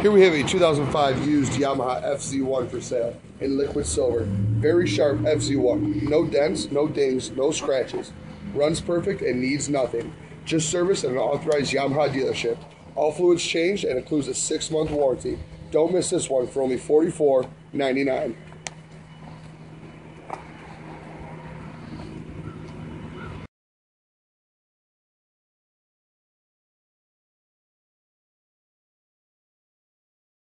Here we have a 2005 used Yamaha FZ1 for sale in liquid silver. Very sharp FZ1. No dents, no dings, no scratches. Runs perfect and needs nothing. Just serviced at an authorized Yamaha dealership. All fluids changed and includes a 6-month warranty. Don't miss this one for only $44.99.